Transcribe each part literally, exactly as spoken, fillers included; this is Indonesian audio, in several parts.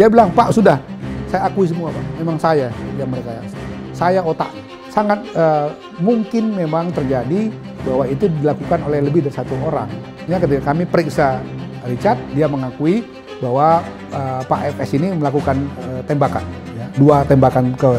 Dia bilang, Pak sudah, saya akui semua Pak, memang saya yang merekayasa. Saya otak. Sangat uh, mungkin memang terjadi bahwa itu dilakukan oleh lebih dari satu orang. Ya, ketika kami periksa Richard, dia mengakui bahwa uh, Pak F S ini melakukan uh, tembakan, ya, dua tembakan ke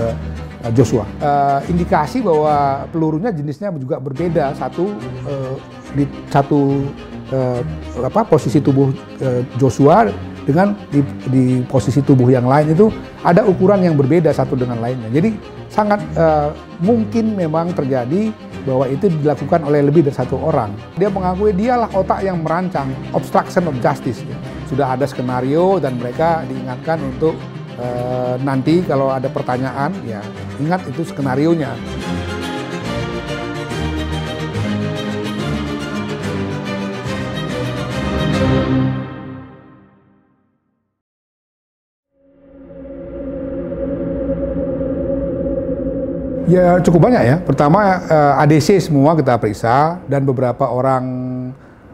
uh, Joshua. Uh, indikasi bahwa pelurunya jenisnya juga berbeda, satu uh, di satu uh, apa posisi tubuh uh, Joshua dengan di, di posisi tubuh yang lain itu ada ukuran yang berbeda satu dengan lainnya. Jadi sangat uh, mungkin memang terjadi bahwa itu dilakukan oleh lebih dari satu orang. Dia mengakui dialah otak yang merancang obstruction of justice. Sudah ada skenario dan mereka diingatkan untuk e, nanti kalau ada pertanyaan, ya ingat itu skenarionya. Ya cukup banyak ya. Pertama A D C semua kita periksa dan beberapa orang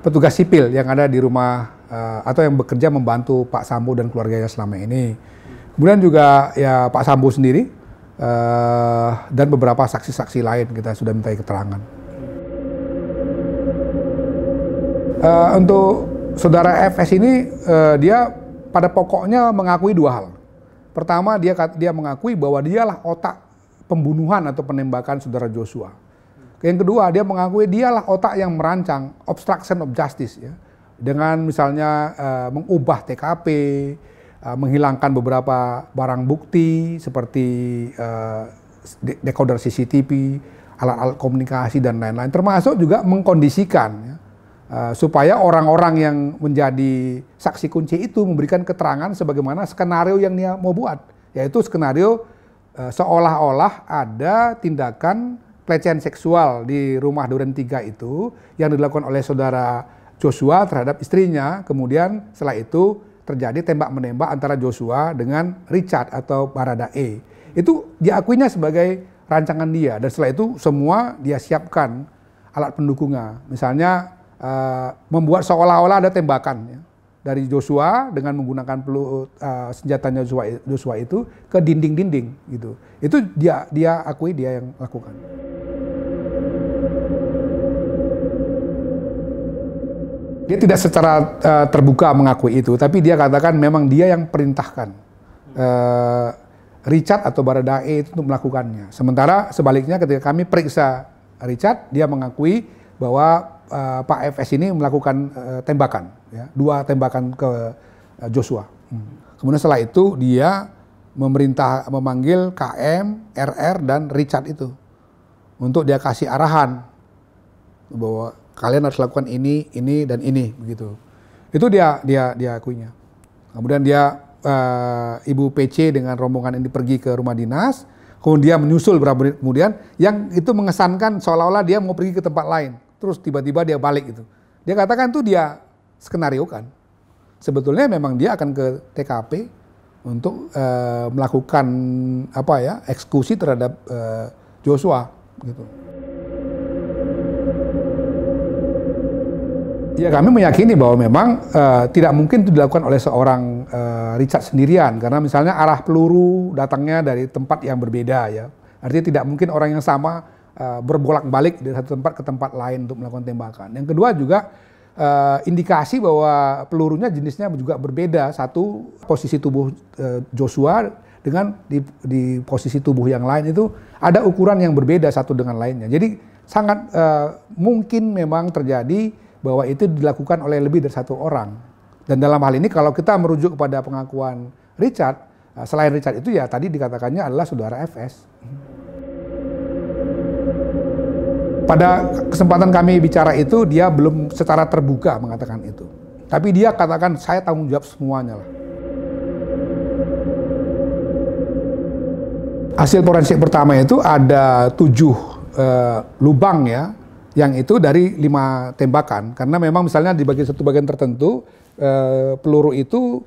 petugas sipil yang ada di rumah atau yang bekerja membantu Pak Sambo dan keluarganya selama ini. Kemudian juga ya Pak Sambo sendiri dan beberapa saksi-saksi lain kita sudah mintai keterangan. Untuk saudara F S ini dia pada pokoknya mengakui dua hal. Pertama dia dia mengakui bahwa dialah otak pembunuhan atau penembakan saudara Joshua. Yang kedua, dia mengakui dialah otak yang merancang obstruction of justice, ya, dengan misalnya uh, mengubah T K P, uh, menghilangkan beberapa barang bukti seperti uh, decoder C C T V, alat-alat komunikasi dan lain-lain. Termasuk juga mengkondisikan ya, uh, supaya orang-orang yang menjadi saksi kunci itu memberikan keterangan sebagaimana skenario yang dia mau buat, yaitu skenario seolah-olah ada tindakan pelecehan seksual di rumah Duren Tiga itu yang dilakukan oleh saudara Joshua terhadap istrinya. Kemudian setelah itu terjadi tembak-menembak antara Joshua dengan Richard atau Bharada E. Itu diakuinya sebagai rancangan dia. Dan setelah itu semua dia siapkan alat pendukungnya. Misalnya uh, membuat seolah-olah ada tembakan ya, dari Joshua dengan menggunakan peluru uh, senjatanya Joshua, Joshua itu ke dinding-dinding gitu. Itu dia dia akui dia yang lakukan. Dia tidak secara uh, terbuka mengakui itu, tapi dia katakan memang dia yang perintahkan uh, Richard atau Bharada E itu untuk melakukannya. Sementara sebaliknya ketika kami periksa Richard, dia mengakui bahwa Uh, Pak F S ini melakukan uh, tembakan, ya, dua tembakan ke uh, Joshua. Hmm. Kemudian setelah itu dia memerintah memanggil K M, R R dan Richard itu untuk dia kasih arahan bahwa kalian harus lakukan ini, ini dan ini begitu. Itu dia dia dia akuinya. Kemudian dia uh, Ibu P C dengan rombongan ini pergi ke rumah dinas, kemudian dia menyusul beberapa menit kemudian yang itu mengesankan seolah-olah dia mau pergi ke tempat lain. Terus tiba-tiba dia balik gitu. Dia katakan tuh dia skenariokan. Sebetulnya memang dia akan ke T K P untuk uh, melakukan apa ya eksekusi terhadap uh, Joshua gitu. Ya kami meyakini bahwa memang uh, tidak mungkin itu dilakukan oleh seorang uh, Richard sendirian karena misalnya arah peluru datangnya dari tempat yang berbeda ya. Artinya tidak mungkin orang yang sama berbolak-balik dari satu tempat ke tempat lain untuk melakukan tembakan. Yang kedua juga eh, indikasi bahwa pelurunya jenisnya juga berbeda. Satu posisi tubuh eh, Joshua dengan di, di posisi tubuh yang lain itu ada ukuran yang berbeda satu dengan lainnya. Jadi sangat eh, mungkin memang terjadi bahwa itu dilakukan oleh lebih dari satu orang. Dan dalam hal ini kalau kita merujuk kepada pengakuan Richard, selain Richard itu ya tadi dikatakannya adalah saudara F S. Pada kesempatan kami bicara itu, dia belum secara terbuka mengatakan itu. Tapi dia katakan, saya tanggung jawab semuanya lah. Hasil forensik pertama itu ada tujuh eh, lubang ya, yang itu dari lima tembakan. Karena memang misalnya di bagian satu bagian tertentu, eh, peluru itu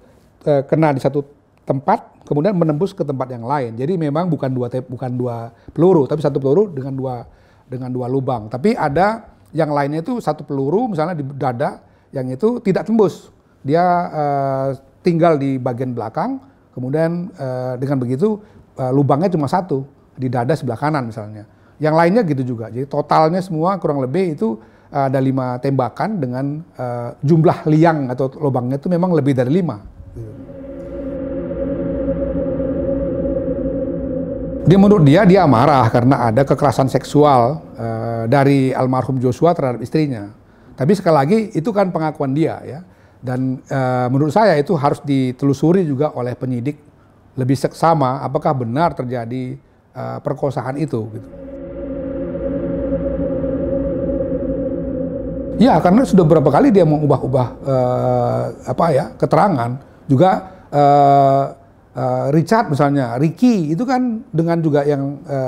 eh, kena di satu tempat, kemudian menembus ke tempat yang lain. Jadi memang bukan dua, bukan dua peluru, tapi satu peluru dengan dua dengan dua lubang, tapi ada yang lainnya itu satu peluru misalnya di dada yang itu tidak tembus, dia eh, tinggal di bagian belakang Kemudian eh, dengan begitu eh, lubangnya cuma satu, di dada sebelah kanan misalnya. Yang lainnya gitu juga. Jadi totalnya semua kurang lebih itu eh, ada lima tembakan dengan eh, jumlah liang atau lubangnya itu memang lebih dari lima. Dia menurut dia, dia marah karena ada kekerasan seksual eh, dari almarhum Joshua terhadap istrinya. Tapi sekali lagi itu kan pengakuan dia ya. Dan e, menurut saya itu harus ditelusuri juga oleh penyidik lebih seksama apakah benar terjadi e, perkosaan itu. Gitu. Ya karena sudah berapa kali dia mengubah-ubah e, apa ya keterangan juga e, e, Richard misalnya, Ricky itu kan dengan juga yang e,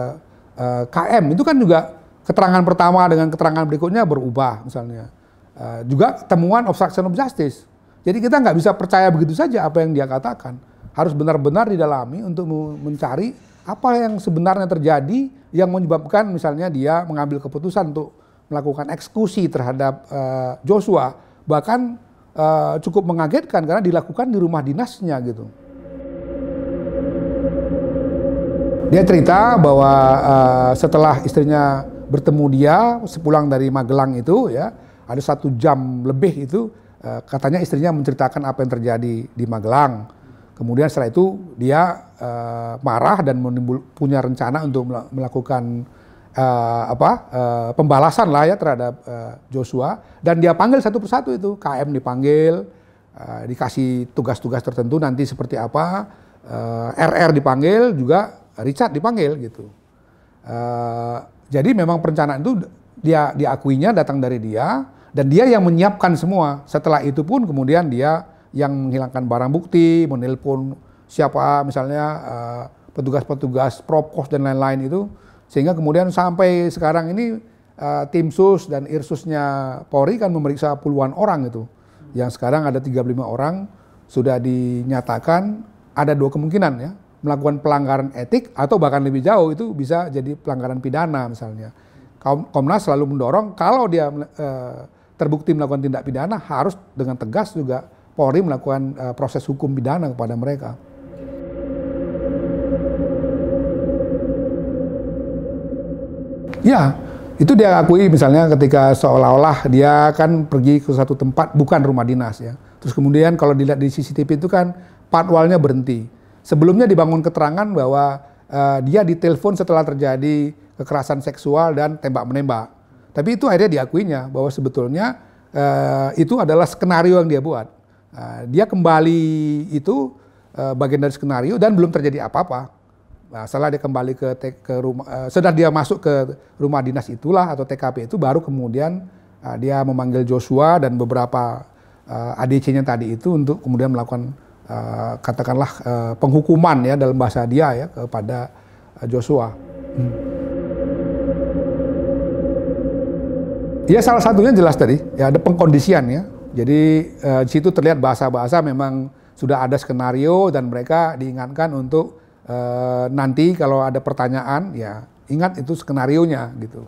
e, K M itu kan juga keterangan pertama dengan keterangan berikutnya berubah misalnya. Uh, juga temuan obstruction of justice. Jadi kita nggak bisa percaya begitu saja apa yang dia katakan. Harus benar-benar didalami untuk mencari apa yang sebenarnya terjadi yang menyebabkan misalnya dia mengambil keputusan untuk melakukan eksekusi terhadap uh, Joshua. Bahkan uh, cukup mengagetkan karena dilakukan di rumah dinasnya gitu. Dia cerita bahwa uh, setelah istrinya bertemu dia sepulang dari Magelang itu ya. Ada satu jam lebih itu katanya istrinya menceritakan apa yang terjadi di Magelang. Kemudian setelah itu dia uh, marah dan menimbul, punya rencana untuk melakukan uh, apa uh, pembalasan lah ya terhadap uh, Joshua. Dan dia panggil satu persatu itu, K M dipanggil, uh, dikasih tugas-tugas tertentu nanti seperti apa, uh, R R dipanggil juga, Richard dipanggil gitu. Uh, jadi memang perencanaan itu dia diakuinya datang dari dia dan dia yang menyiapkan semua. Setelah itu pun kemudian dia yang menghilangkan barang bukti, menelpon siapa misalnya petugas-petugas uh, propos dan lain-lain itu, sehingga kemudian sampai sekarang ini uh, tim sus dan irsusnya Polri kan memeriksa puluhan orang itu. Yang sekarang ada tiga puluh lima orang sudah dinyatakan ada dua kemungkinan ya, melakukan pelanggaran etik atau bahkan lebih jauh itu bisa jadi pelanggaran pidana misalnya. Komnas selalu mendorong kalau dia e, terbukti melakukan tindak pidana harus dengan tegas juga Polri melakukan e, proses hukum pidana kepada mereka. Ya, itu dia akui misalnya ketika seolah-olah dia kan pergi ke satu tempat bukan rumah dinas ya. Terus kemudian kalau dilihat di C C T V itu kan patwalnya berhenti. Sebelumnya dibangun keterangan bahwa e, dia ditelepon setelah terjadi kekerasan seksual dan tembak-menembak. Tapi itu akhirnya diakuinya bahwa sebetulnya uh, itu adalah skenario yang dia buat. Uh, dia kembali itu uh, bagian dari skenario dan belum terjadi apa-apa. Nah, setelah dia kembali ke, ke rumah, uh, setelah dia masuk ke rumah dinas itulah atau T K P itu baru kemudian uh, dia memanggil Joshua dan beberapa uh, A D C-nya tadi itu untuk kemudian melakukan uh, katakanlah uh, penghukuman ya dalam bahasa dia ya kepada uh, Joshua. Hmm. Ya salah satunya jelas tadi, ya ada pengkondisian ya. Jadi eh, di situ terlihat bahasa-bahasa memang sudah ada skenario dan mereka diingatkan untuk eh, nanti kalau ada pertanyaan ya ingat itu skenarionya gitu.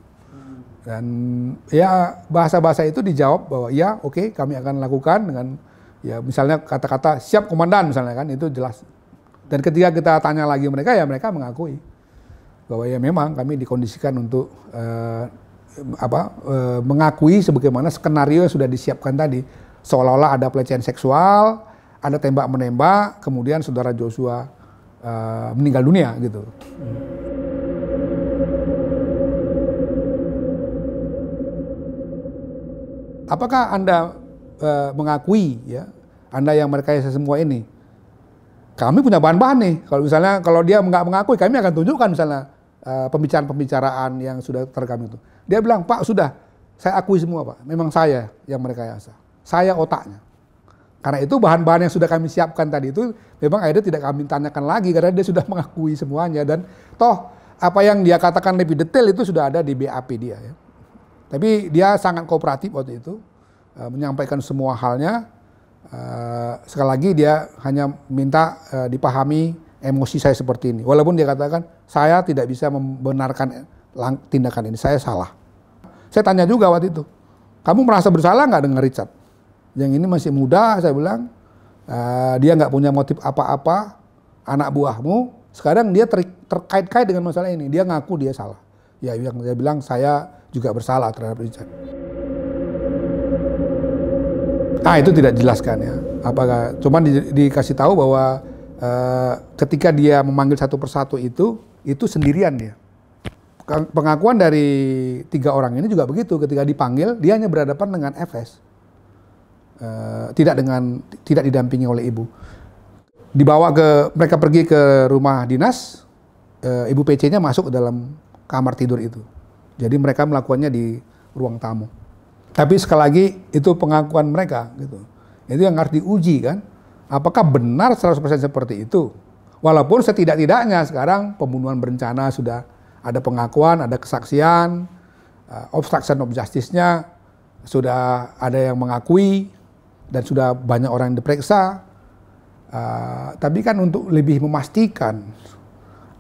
Dan ya bahasa-bahasa itu dijawab bahwa ya oke okay, kami akan lakukan dengan ya misalnya kata-kata siap komandan misalnya kan itu jelas. Dan ketika kita tanya lagi mereka ya mereka mengakui bahwa ya memang kami dikondisikan untuk eh, apa e, mengakui sebagaimana skenario yang sudah disiapkan tadi, seolah-olah ada pelecehan seksual, ada tembak-menembak, kemudian saudara Joshua e, meninggal dunia gitu. Hmm. Apakah Anda e, mengakui ya, Anda yang merekayasa semua ini? Kami punya bahan-bahan nih. Kalau misalnya kalau dia nggak mengakui, kami akan tunjukkan misalnya pembicaraan-pembicaraan yang sudah terekam itu. Dia bilang, Pak sudah, saya akui semua Pak, memang saya yang merekayasa, saya otaknya. Karena itu bahan-bahan yang sudah kami siapkan tadi itu memang akhirnya tidak kami tanyakan lagi karena dia sudah mengakui semuanya dan toh apa yang dia katakan lebih detail itu sudah ada di B A P dia ya. Tapi dia sangat kooperatif waktu itu, e, menyampaikan semua halnya. E, sekali lagi dia hanya minta e, dipahami emosi saya seperti ini. Walaupun dia katakan saya tidak bisa membenarkan tindakan ini, saya salah. Saya tanya juga waktu itu, kamu merasa bersalah nggak dengan Richard? Yang ini masih muda, saya bilang, uh, dia nggak punya motif apa-apa, anak buahmu, sekarang dia ter, terkait-kait dengan masalah ini. Dia ngaku dia salah. Ya, yang dia bilang saya juga bersalah terhadap Richard. Nah, itu tidak dijelaskan ya. Apakah cuman di, dikasih tahu bahwa eh, ketika dia memanggil satu persatu itu, itu sendirian dia. Pengakuan dari tiga orang ini juga begitu. Ketika dipanggil, dia hanya berhadapan dengan F S, uh, tidak dengan tidak didampingi oleh ibu. Dibawa ke mereka pergi ke rumah dinas, uh, ibu P C-nya masuk ke dalam kamar tidur itu. Jadi mereka melakukannya di ruang tamu. Tapi sekali lagi itu pengakuan mereka, gitu. Itu yang harus diuji kan, apakah benar seratus persen seperti itu? Walaupun setidak-tidaknya sekarang pembunuhan berencana sudah ada pengakuan, ada kesaksian, uh, obstruction of justice-nya sudah ada yang mengakui dan sudah banyak orang yang diperiksa. Uh, tapi kan untuk lebih memastikan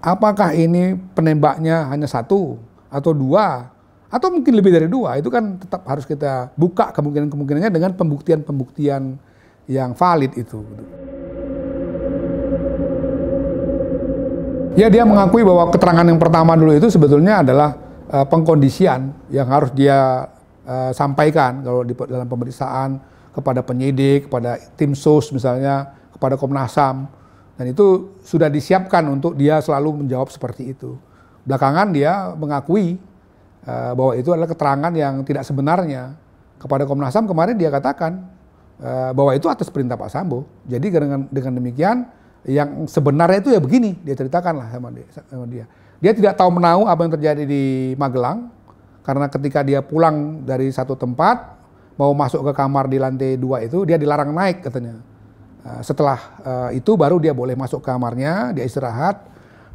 apakah ini penembaknya hanya satu atau dua atau mungkin lebih dari dua, itu kan tetap harus kita buka kemungkinan-kemungkinannya dengan pembuktian-pembuktian yang valid itu. Ya, dia mengakui bahwa keterangan yang pertama dulu itu sebetulnya adalah uh, pengkondisian yang harus dia uh, sampaikan kalau di dalam pemeriksaan kepada penyidik, kepada tim sus misalnya, kepada Komnas H A M, dan itu sudah disiapkan untuk dia selalu menjawab seperti itu. Belakangan dia mengakui uh, bahwa itu adalah keterangan yang tidak sebenarnya. Kepada Komnas H A M kemarin dia katakan uh, bahwa itu atas perintah Pak Sambo. Jadi dengan, dengan demikian, yang sebenarnya itu ya begini, dia ceritakanlah sama dia. Dia tidak tahu menahu apa yang terjadi di Magelang, karena ketika dia pulang dari satu tempat, mau masuk ke kamar di lantai dua itu, dia dilarang naik katanya. Setelah itu baru dia boleh masuk ke kamarnya, dia istirahat.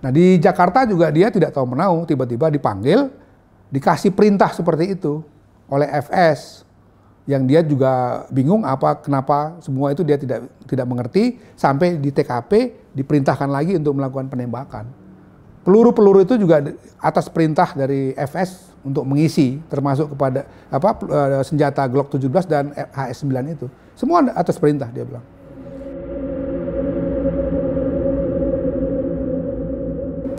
Nah di Jakarta juga dia tidak tahu menahu, tiba-tiba dipanggil, dikasih perintah seperti itu oleh F S. Yang dia juga bingung apa kenapa semua itu dia tidak tidak mengerti, sampai di T K P diperintahkan lagi untuk melakukan penembakan. Peluru-peluru itu juga atas perintah dari F S untuk mengisi, termasuk kepada apa senjata Glock tujuh belas dan H S sembilan itu. Semua atas perintah dia bilang.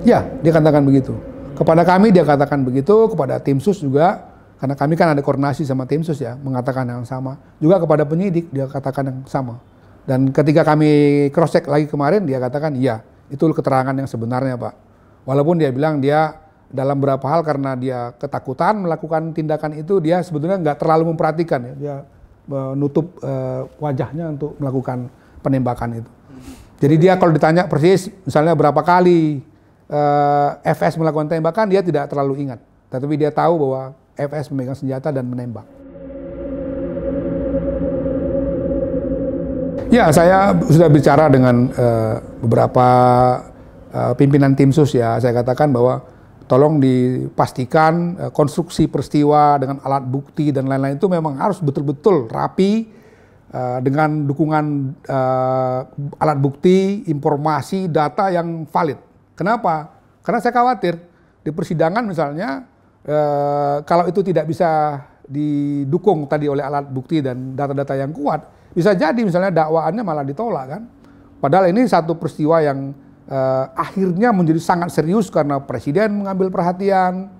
Ya, dia katakan begitu. Kepada kami dia katakan begitu, kepada tim sus juga. Karena kami kan ada koordinasi sama tim sus ya, mengatakan yang sama. Juga kepada penyidik, dia katakan yang sama. Dan ketika kami cross-check lagi kemarin, dia katakan, iya, itu keterangan yang sebenarnya, Pak. Walaupun dia bilang dia dalam beberapa hal karena dia ketakutan melakukan tindakan itu, dia sebetulnya nggak terlalu memperhatikan ya. Dia menutup uh, wajahnya untuk melakukan penembakan itu. Jadi dia kalau ditanya persis, misalnya berapa kali uh, F S melakukan tembakan, dia tidak terlalu ingat. Tetapi dia tahu bahwa F S memegang senjata dan menembak. Ya, saya sudah bicara dengan uh, beberapa uh, pimpinan tim sus ya. Saya katakan bahwa tolong dipastikan uh, konstruksi peristiwa dengan alat bukti dan lain-lain itu memang harus betul-betul rapi uh, dengan dukungan uh, alat bukti, informasi, data yang valid. Kenapa? Karena saya khawatir di persidangan misalnya Uh, kalau itu tidak bisa didukung tadi oleh alat bukti dan data-data yang kuat, bisa jadi misalnya dakwaannya malah ditolak kan. Padahal ini satu peristiwa yang uh, akhirnya menjadi sangat serius karena presiden mengambil perhatian,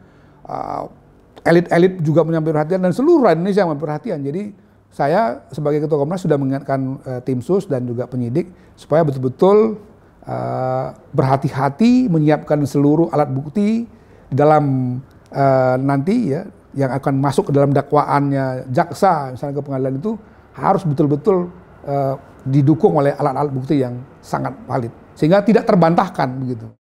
elit-elit uh, juga mengambil perhatian, dan seluruh Indonesia mengambil perhatian. Jadi saya sebagai Ketua Komnas sudah mengingatkan uh, tim sus dan juga penyidik supaya betul-betul uh, berhati-hati menyiapkan seluruh alat bukti dalam Uh, nanti ya yang akan masuk ke dalam dakwaannya jaksa misalnya ke pengadilan itu harus betul-betul uh, didukung oleh alat-alat bukti yang sangat valid sehingga tidak terbantahkan begitu.